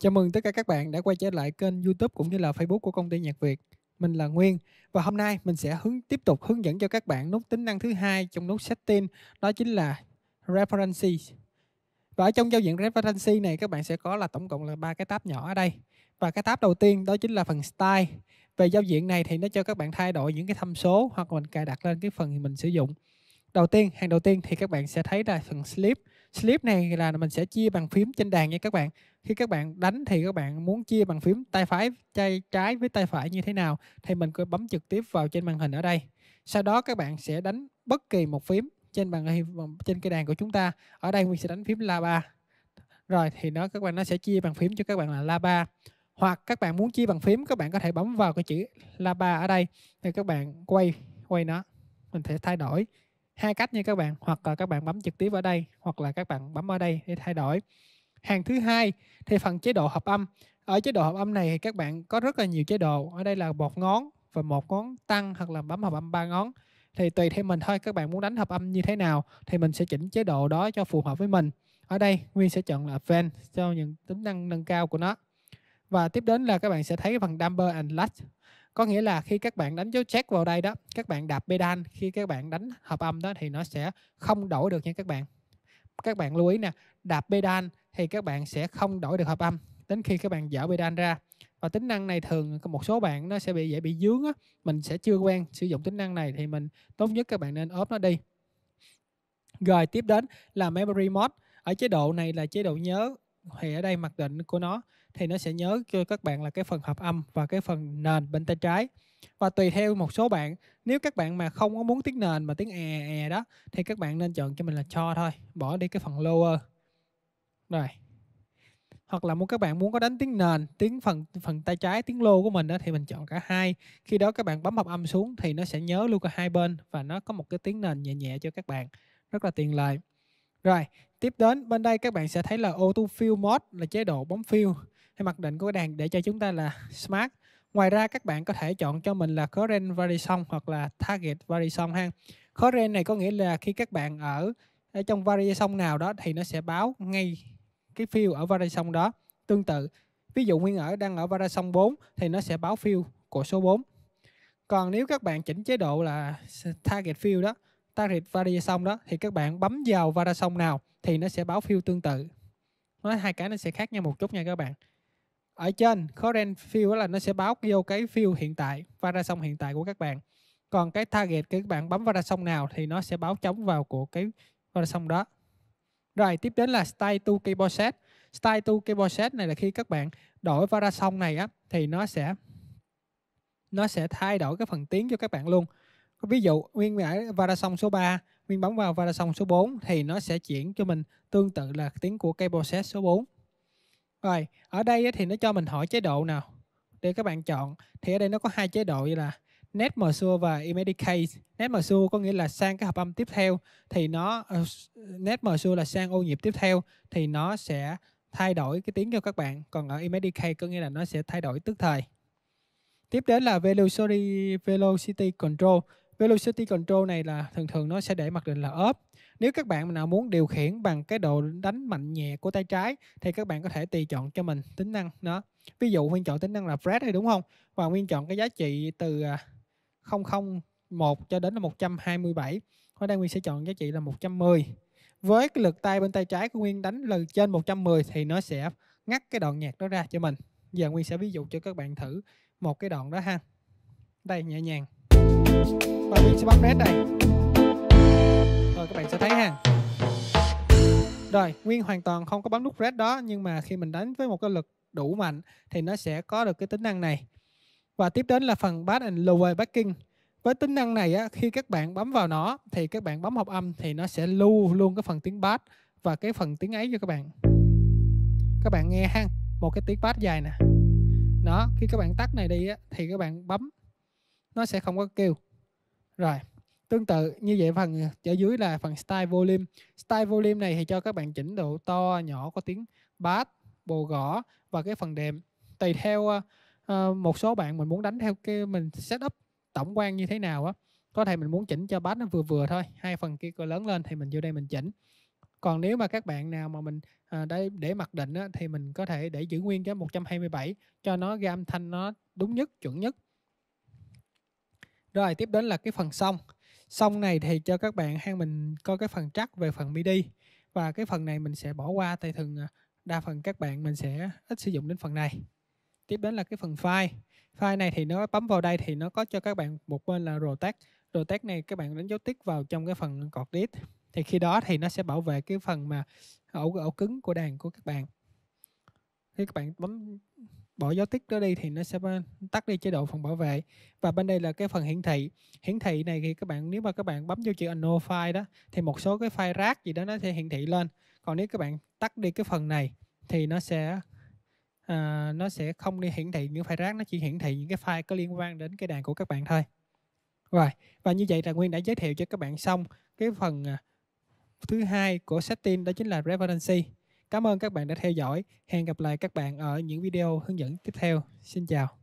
Chào mừng tất cả các bạn đã quay trở lại kênh YouTube cũng như là Facebook của công ty Nhạc Việt. Mình là Nguyên và hôm nay mình sẽ tiếp tục hướng dẫn cho các bạn nút tính năng thứ hai trong nút setting, đó chính là Preferences. Và ở trong giao diện Preferences này các bạn sẽ có là tổng cộng là 3 cái tab nhỏ ở đây. Và cái tab đầu tiên đó chính là phần Style. Về giao diện này thì nó cho các bạn thay đổi những cái tham số hoặc mình cài đặt lên cái phần mình sử dụng. Hàng đầu tiên thì các bạn sẽ thấy là phần Slip này là mình sẽ chia bằng phím trên đàn nha các bạn. Khi các bạn đánh thì các bạn muốn chia bằng phím tay trái với tay phải như thế nào thì mình cứ bấm trực tiếp vào trên màn hình ở đây. Sau đó các bạn sẽ đánh bất kỳ một phím trên cái đàn của chúng ta. Ở đây mình sẽ đánh phím La 3. Rồi thì các bạn sẽ chia bằng phím cho các bạn là La 3. Hoặc các bạn muốn chia bằng phím các bạn có thể bấm vào cái chữ La 3 ở đây thì các bạn quay nó. Mình sẽ thay đổi hai cách nha các bạn, hoặc là các bạn bấm trực tiếp ở đây hoặc là các bạn bấm ở đây để thay đổi. Hàng thứ hai thì phần chế độ hợp âm. Ở chế độ hợp âm này thì các bạn có rất là nhiều chế độ. Ở đây là một ngón và một ngón tăng hoặc là bấm hợp âm ba ngón. Thì tùy theo mình thôi, các bạn muốn đánh hợp âm như thế nào thì mình sẽ chỉnh chế độ đó cho phù hợp với mình. Ở đây Nguyên sẽ chọn là Advanced cho những tính năng nâng cao của nó. Và tiếp đến là các bạn sẽ thấy phần Damper and Latch. Có nghĩa là khi các bạn đánh dấu check vào đây đó, các bạn đạp pedal khi các bạn đánh hợp âm đó thì nó sẽ không đổi được nha các bạn. Các bạn lưu ý nè, đạp pedal thì các bạn sẽ không đổi được hợp âm đến khi các bạn dở pedal ra. Và tính năng này thường một số bạn nó sẽ dễ bị dướng á, mình sẽ chưa quen sử dụng tính năng này thì mình tốt nhất các bạn nên ốp nó đi. Rồi tiếp đến là Memory Mode. Ở chế độ này là chế độ nhớ. Thì ở đây mặc định của nó thì nó sẽ nhớ cho các bạn là cái phần hợp âm và cái phần nền bên tay trái. Và tùy theo một số bạn, nếu các bạn mà không có muốn tiếng nền mà tiếng è đó thì các bạn nên chọn cho mình là cho thôi, bỏ đi cái phần lower. Rồi. Hoặc là các bạn muốn có đánh tiếng nền, tiếng phần tay trái, tiếng low của mình đó thì mình chọn cả hai. Khi đó các bạn bấm hợp âm xuống thì nó sẽ nhớ luôn cả hai bên và nó có một cái tiếng nền nhẹ nhẹ cho các bạn. Rất là tiện lợi. Rồi, tiếp đến bên đây các bạn sẽ thấy là Auto Fill Mode là chế độ bấm fill hay mặc định của cái đàn để cho chúng ta là Smart. Ngoài ra các bạn có thể chọn cho mình là Current Variation hoặc là Target Variation ha. Current này có nghĩa là khi các bạn ở trong Variation nào đó thì nó sẽ báo ngay cái fill ở Variation đó. Tương tự, ví dụ Nguyên đang ở Variation 4 thì nó sẽ báo fill của số 4. Còn nếu các bạn chỉnh chế độ là Target Fill đó, Target Variation đó thì các bạn bấm vào Variation nào thì nó sẽ báo fill tương tự. Nói hai cái nó sẽ khác nhau một chút nha các bạn. Ở trên Current Fill là nó sẽ báo vô cái fill hiện tại, Variation hiện tại của các bạn. Còn cái Target các bạn bấm Variation nào thì nó sẽ báo trống vào của cái Variation đó. Rồi tiếp đến là Style to keyboard set. Style to keyboard set này là khi các bạn đổi Variation này á thì nó sẽ thay đổi cái phần tiếng cho các bạn luôn. Ví dụ Nguyên ở Variation số 3, Nguyên bấm vào Variation số 4 thì nó sẽ chuyển cho mình tương tự là tiếng của keyboard set số 4. Rồi, ở đây thì nó cho mình hỏi chế độ nào để các bạn chọn. Thì ở đây nó có hai chế độ như là Net Measure và Immediate Case. Net Measure có nghĩa là sang cái hợp âm tiếp theo thì Net Measure là sang ô nhịp tiếp theo thì nó sẽ thay đổi cái tiếng cho các bạn. Còn ở Immediate Case có nghĩa là nó sẽ thay đổi tức thời. Tiếp đến là Velocity Control. Velocity Control này là thường nó sẽ để mặc định là ốp. Nếu các bạn nào muốn điều khiển bằng cái độ đánh mạnh nhẹ của tay trái thì các bạn có thể tùy chọn cho mình tính năng nó. Ví dụ Nguyên chọn tính năng là Fred hay đúng không? Và Nguyên chọn cái giá trị từ 001 cho đến là 127. Ở đây Nguyên sẽ chọn giá trị là 110. Với cái lực tay bên tay trái của Nguyên đánh là trên 110 thì nó sẽ ngắt cái đoạn nhạc đó ra cho mình. Giờ Nguyên sẽ ví dụ cho các bạn thử một cái đoạn đó ha. Đây nhẹ nhàng. Và mình sẽ bấm Red đây. Rồi các bạn sẽ thấy ha. Rồi Nguyên hoàn toàn không có bấm nút Red đó, nhưng mà khi mình đánh với một cái lực đủ mạnh thì nó sẽ có được cái tính năng này. Và tiếp đến là phần Bass and low-end Backing. Với tính năng này á, khi các bạn bấm vào nó thì các bạn bấm hợp âm thì nó sẽ lưu luôn cái phần tiếng bass và cái phần tiếng ấy cho các bạn. Các bạn nghe ha, một cái tiếng bass dài nè. Đó, khi các bạn tắt này đi á, thì các bạn bấm nó sẽ không có kêu. Rồi, tương tự như vậy phần ở dưới là phần Style Volume. Style Volume này thì cho các bạn chỉnh độ to, nhỏ có tiếng bass, bồ gõ và cái phần đệm. Tùy theo một số bạn mình muốn đánh theo cái mình setup tổng quan như thế nào á. Có thể mình muốn chỉnh cho bass nó vừa vừa thôi, hai phần kia có lớn lên thì mình vô đây mình chỉnh. Còn nếu mà các bạn nào mà mình để mặc định á, thì mình có thể để giữ nguyên cái 127 cho nó ra âm thanh nó đúng nhất, chuẩn nhất. Rồi tiếp đến là cái phần song. Song này thì cho các bạn hay mình có cái phần track về phần MIDI, và cái phần này mình sẽ bỏ qua tại thường đa phần các bạn mình sẽ ít sử dụng đến phần này. Tiếp đến là cái phần file. File này thì nó bấm vào đây thì nó có cho các bạn một bên là rotate. Rotate này các bạn đánh dấu tích vào trong cái phần cột disk. Thì khi đó thì nó sẽ bảo vệ cái phần mà ổ cứng của đàn của các bạn. Khi các bạn bấm bỏ dấu tích đó đi thì nó sẽ tắt đi chế độ phần bảo vệ. Và bên đây là cái phần hiển thị. Hiển thị này thì các bạn nếu mà các bạn bấm vô chữ Anno File đó thì một số cái file rác gì đó nó sẽ hiển thị lên. Còn nếu các bạn tắt đi cái phần này thì nó sẽ không đi hiển thị những file rác, nó chỉ hiển thị những cái file có liên quan đến cái đàn của các bạn thôi. Rồi, và như vậy là Nguyên đã giới thiệu cho các bạn xong cái phần thứ hai của setting, đó chính là Preferences. Cảm ơn các bạn đã theo dõi. Hẹn gặp lại các bạn ở những video hướng dẫn tiếp theo. Xin chào.